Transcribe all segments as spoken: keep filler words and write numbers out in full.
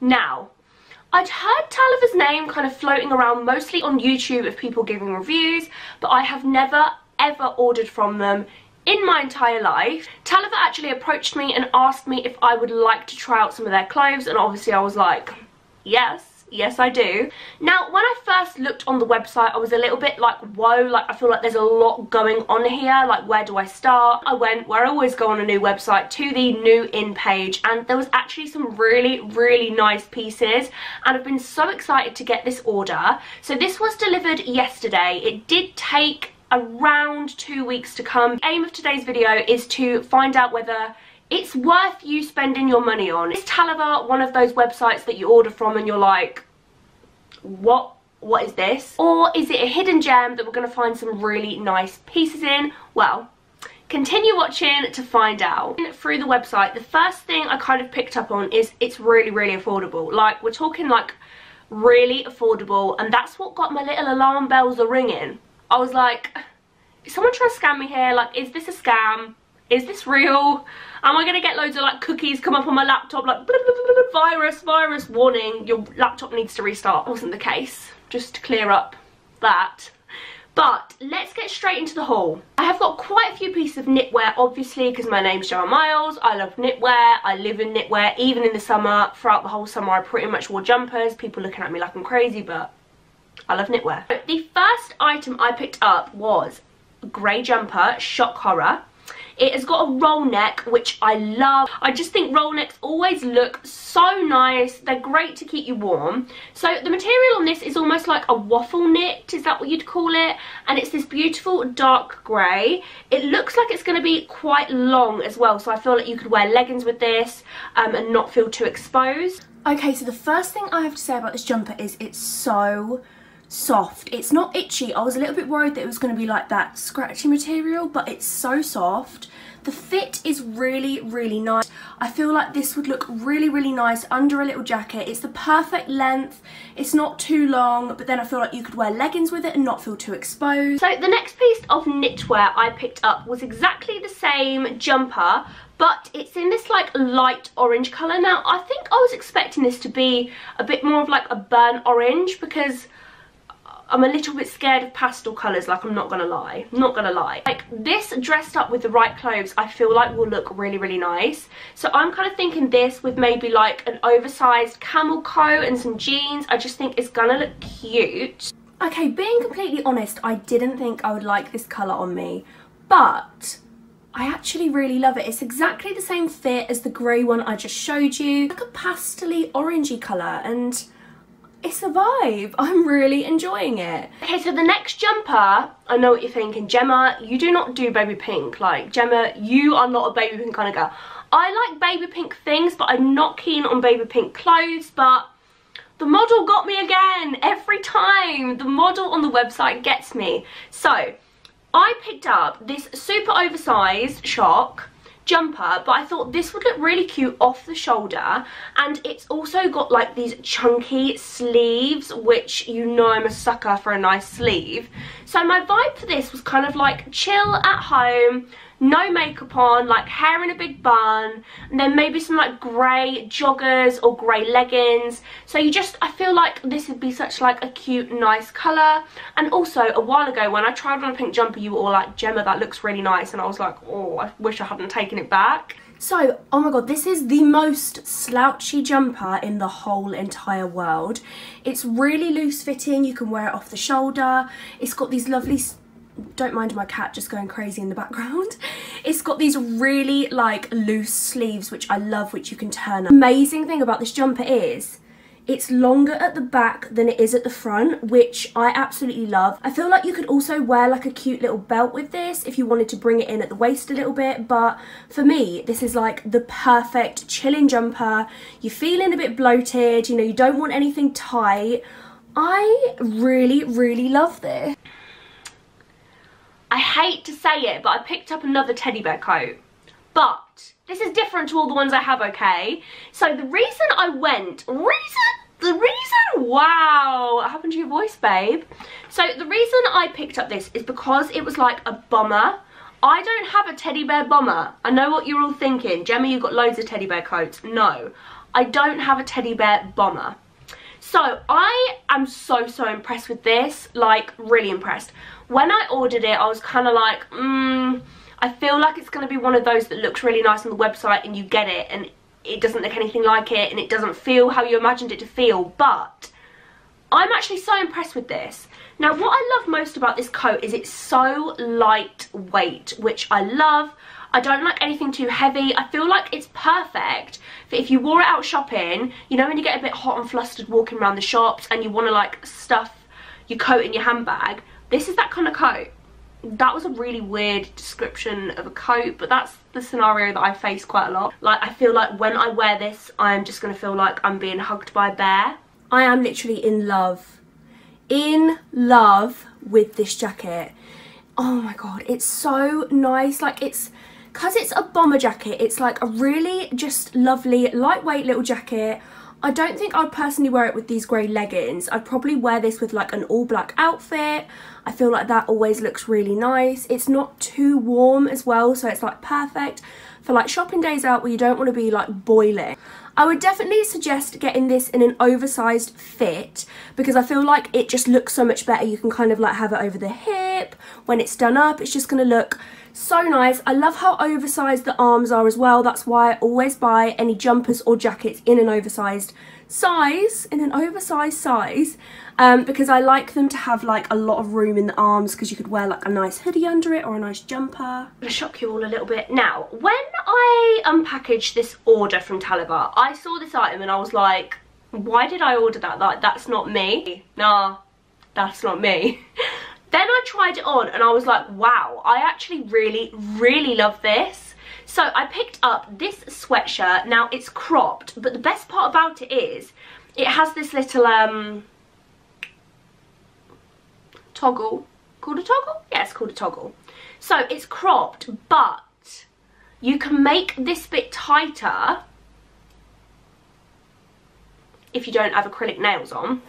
Now, I'd heard Talever's name kind of floating around mostly on YouTube of people giving reviews, but I have never ever ordered from them in my entire life. Talever actually approached me and asked me if I would like to try out some of their clothes, and obviously I was like, yes, yes I do. Now, when I first looked on the website, I was a little bit like, whoa, like I feel like there's a lot going on here, like where do I start? I went where I always go on a new website, to the new in page, and there was actually some really, really nice pieces, and I've been so excited to get this order. So this was delivered yesterday. It did take around two weeks to come. The aim of today's video is to find out whether it's worth you spending your money on. Is Talever one of those websites that you order from and you're like, what, what is this? Or is it a hidden gem that we're gonna find some really nice pieces in? Well, continue watching to find out. Through the website, the first thing I kind of picked up on is it's really, really affordable. Like, we're talking like really affordable, and that's what got my little alarm bells a-ringing. I was like, is someone trying to scam me here? Like, is this a scam? Is this real? Am I gonna get loads of like cookies come up on my laptop, like blah, blah, blah, blah, virus, virus, warning, your laptop needs to restart? Wasn't the case, just to clear up that. But let's get straight into the haul. I have got quite a few pieces of knitwear, obviously, because my name's Joanne Miles. I love knitwear. I live in knitwear, even in the summer. Throughout the whole summer, I pretty much wore jumpers. People looking at me like I'm crazy, but I love knitwear. The first item I picked up was a grey jumper, shock horror. It has got a roll neck, which I love. I just think roll necks always look so nice. They're great to keep you warm. So the material on this is almost like a waffle knit, is that what you'd call it? And it's this beautiful dark grey. It looks like it's going to be quite long as well, so I feel like you could wear leggings with this um, and not feel too exposed. Okay, so the first thing I have to say about this jumper is it's so soft. It's not itchy. I was a little bit worried that it was going to be like that scratchy material, but it's so soft. The fit is really, really nice. I feel like this would look really, really nice under a little jacket. It's the perfect length. It's not too long, but then I feel like you could wear leggings with it and not feel too exposed. So the next piece of knitwear I picked up was exactly the same jumper, but it's in this like light orange colour. Now, I think I was expecting this to be a bit more of like a burnt orange, because I'm a little bit scared of pastel colours, like, I'm not gonna lie, not gonna lie. Like, this dressed up with the right clothes, I feel like will look really, really nice. So I'm kind of thinking this with maybe like an oversized camel coat and some jeans. I just think it's gonna look cute. Okay, being completely honest, I didn't think I would like this colour on me, but I actually really love it. It's exactly the same fit as the grey one I just showed you. Like a pastely orangey colour, and it's a vibe. I'm really enjoying it. Okay, so the next jumper, I know what you're thinking, Gemma, you do not do baby pink. Like, Gemma, you are not a baby pink kind of girl. I like baby pink things, but I'm not keen on baby pink clothes, but the model got me again. Every time the model on the website gets me. So I picked up this super oversized shock jumper, but I thought this would look really cute off the shoulder, and it's also got like these chunky sleeves, which, you know, I'm a sucker for a nice sleeve. So my vibe for this was kind of like chill at home, no makeup on, like hair in a big bun, and then maybe some like grey joggers or grey leggings. So you just, I feel like this would be such like a cute, nice colour. And also, a while ago when I tried on a pink jumper, you were all like, Gemma, that looks really nice, and I was like, oh, I wish I hadn't taken it back. So, oh my god, this is the most slouchy jumper in the whole entire world. It's really loose fitting, you can wear it off the shoulder. It's got these lovely, don't mind my cat just going crazy in the background. It's got these really like loose sleeves, which I love, which you can turn up. Amazing thing about this jumper is it's longer at the back than it is at the front, which I absolutely love. I feel like you could also wear like a cute little belt with this if you wanted to bring it in at the waist a little bit, but for me, this is like the perfect chilling jumper. You're feeling a bit bloated, you know, you don't want anything tight. I really, really love this. I hate to say it, but I picked up another teddy bear coat, but this is different to all the ones I have, okay? So the reason I went, reason, the reason, wow, what happened to your voice, babe? So the reason I picked up this is because it was like a bomber. I don't have a teddy bear bomber. I know what you're all thinking, Gemma, you've got loads of teddy bear coats. No, I don't have a teddy bear bomber. So I am so, so impressed with this, like really impressed. When I ordered it, I was kind of like, mm, I feel like it's going to be one of those that looks really nice on the website and you get it and it doesn't look anything like it and it doesn't feel how you imagined it to feel, but I'm actually so impressed with this. Now, what I love most about this coat is it's so lightweight, which I love. I don't like anything too heavy. I feel like it's perfect for if you wore it out shopping, you know when you get a bit hot and flustered walking around the shops and you want to like stuff your coat in your handbag. This is that kind of coat. That was a really weird description of a coat, but that's the scenario that I face quite a lot. Like, I feel like when I wear this, I am just going to feel like I'm being hugged by a bear. I am literally in love, in love with this jacket. Oh my god, it's so nice. Like, it's, because it's a bomber jacket, it's like a really just lovely, lightweight little jacket. I don't think I'd personally wear it with these grey leggings. I'd probably wear this with like an all black outfit. I feel like that always looks really nice. It's not too warm as well, so it's like perfect for like shopping days out where you don't want to be like boiling. I would definitely suggest getting this in an oversized fit because I feel like it just looks so much better. You can kind of like have it over the hip. When it's done up, it's just going to look so nice. I love how oversized the arms are as well. That's why I always buy any jumpers or jackets in an oversized size, in an oversized size, um, because I like them to have like a lot of room in the arms because you could wear like a nice hoodie under it or a nice jumper. I'm gonna shock you all a little bit. Now, when I unpackaged this order from Talever, I saw this item and I was like, why did I order that? Like, that's not me. Nah, that's not me. Then I tried it on and I was like, wow, I actually really, really love this. So I picked up this sweatshirt. Now, it's cropped, but the best part about it is it has this little um, toggle. Called a toggle? Yeah, it's called a toggle. So it's cropped, but you can make this bit tighter if you don't have acrylic nails on.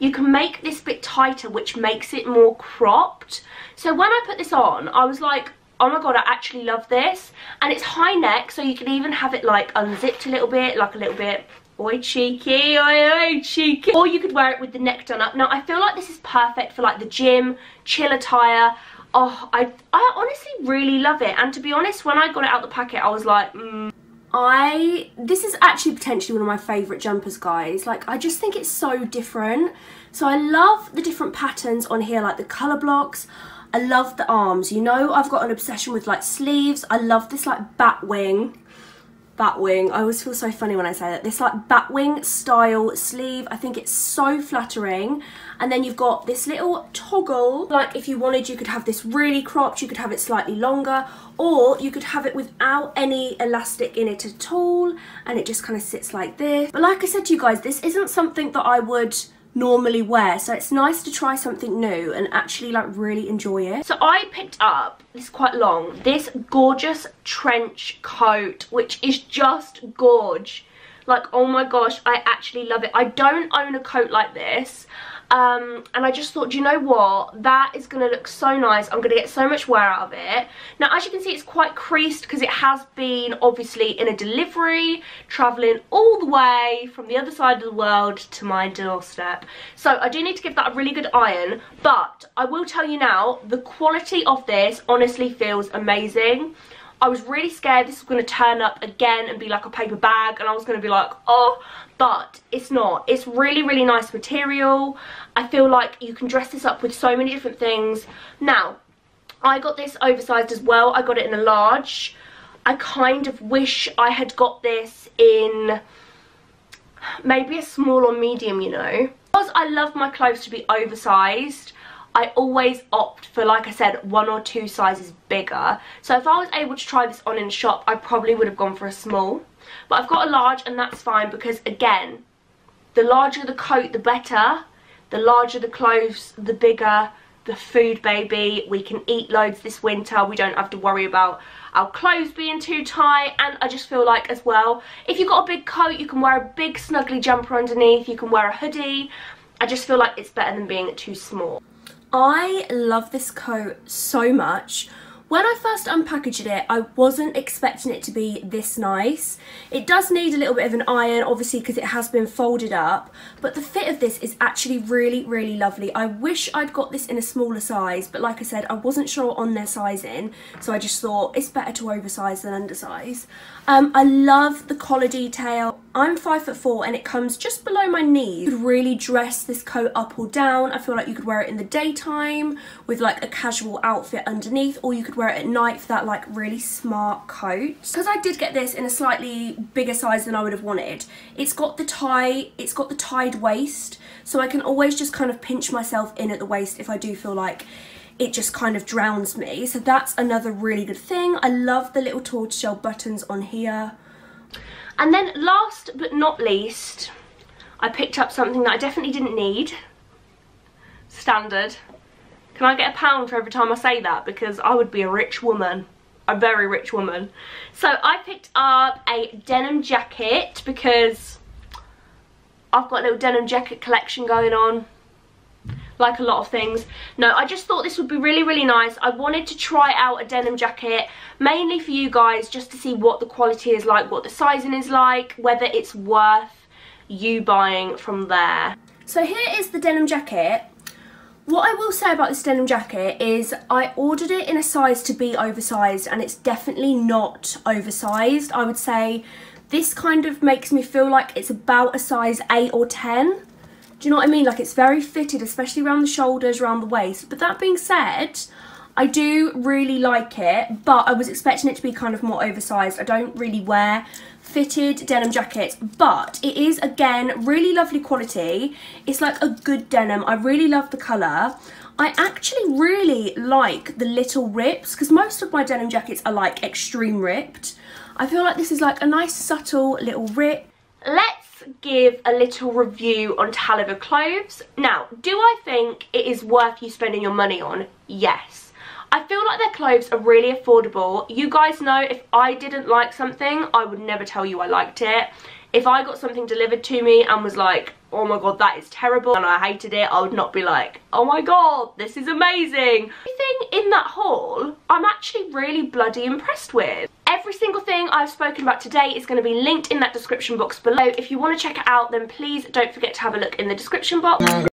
You can make this bit tighter, which makes it more cropped. So when I put this on, I was like, oh my god, I actually love this. And it's high neck, so you can even have it like unzipped a little bit, like a little bit, oi cheeky, oi oi cheeky. Or you could wear it with the neck done up. Now, I feel like this is perfect for like the gym, chill attire. Oh, I, I honestly really love it. And to be honest, when I got it out the packet, I was like, mm. I, this is actually potentially one of my favourite jumpers, guys. Like, I just think it's so different. So I love the different patterns on here, like the colour blocks. I love the arms. You know, I've got an obsession with like sleeves. I love this like bat wing. Bat wing. I always feel so funny when I say that. This like bat wing style sleeve. I think it's so flattering. And then you've got this little toggle. Like, if you wanted, you could have this really cropped. You could have it slightly longer. Or you could have it without any elastic in it at all. And it just kind of sits like this. But like I said to you guys, this isn't something that I would normally wear, so it's nice to try something new and actually like really enjoy it. So I picked up, this is quite long, this gorgeous trench coat, which is just gorge. Like, oh my gosh, I actually love it. I don't own a coat like this, um and I just thought, do you know what, that is gonna look so nice. I'm gonna get so much wear out of it. Now, as you can see, it's quite creased because it has been obviously in a delivery, traveling all the way from the other side of the world to my doorstep. So I do need to give that a really good iron, but I will tell you now, the quality of this honestly feels amazing. I was really scared this was going to turn up again and be like a paper bag and I was going to be like, oh, but it's not. It's really, really nice material. I feel like you can dress this up with so many different things. Now, I got this oversized as well. I got it in a large. I kind of wish I had got this in maybe a small or medium, you know. Because I love my clothes to be oversized, I always opt for, like I said, one or two sizes bigger. So if I was able to try this on in shop, I probably would have gone for a small. But I've got a large and that's fine because, again, the larger the coat, the better. The larger the clothes, the bigger the food, baby. We can eat loads this winter. We don't have to worry about our clothes being too tight. And I just feel like, as well, if you've got a big coat, you can wear a big snuggly jumper underneath. You can wear a hoodie. I just feel like it's better than being too small. I love this coat so much. When I first unpackaged it, I wasn't expecting it to be this nice. It does need a little bit of an iron, obviously, because it has been folded up, but the fit of this is actually really, really lovely. I wish I'd got this in a smaller size, but like I said, I wasn't sure on their sizing, so I just thought it's better to oversize than undersize. Um, I love the collar detail. I'm five foot four and it comes just below my knees. You could really dress this coat up or down. I feel like you could wear it in the daytime with like a casual outfit underneath, or you could wear it at night for that like really smart coat. Because I did get this in a slightly bigger size than I would have wanted, it's got the tie, it's got the tied waist, so I can always just kind of pinch myself in at the waist if I do feel like it just kind of drowns me. So that's another really good thing. I love the little tortoiseshell buttons on here. And then last but not least, I picked up something that I definitely didn't need. Standard. Can I get a pound for every time I say that? Because I would be a rich woman. A very rich woman. So I picked up a denim jacket because I've got a little denim jacket collection going on. Like a lot of things. No, I just thought this would be really, really nice. I wanted to try out a denim jacket, mainly for you guys, just to see what the quality is like, what the sizing is like, whether it's worth you buying from there. So here is the denim jacket. What I will say about this denim jacket is I ordered it in a size to be oversized, and it's definitely not oversized. I would say this kind of makes me feel like it's about a size eight or ten. Do you know what I mean? Like, it's very fitted, especially around the shoulders, around the waist. But that being said, I do really like it, but I was expecting it to be kind of more oversized. I don't really wear fitted denim jackets, but it is, again, really lovely quality. It's like a good denim. I really love the colour. I actually really like the little rips, because most of my denim jackets are like extreme ripped. I feel like this is like a nice subtle little rip. Let's give a little review on Talever clothes. Now, do I think it is worth you spending your money on? Yes. I feel like their clothes are really affordable. You guys know if I didn't like something, I would never tell you I liked it. If I got something delivered to me and was like, oh my god, that is terrible, and I hated it, I would not be like, oh my god, this is amazing. Everything in that haul, I'm actually really bloody impressed with. Every single thing I've spoken about today is going to be linked in that description box below. If you want to check it out, then please don't forget to have a look in the description box.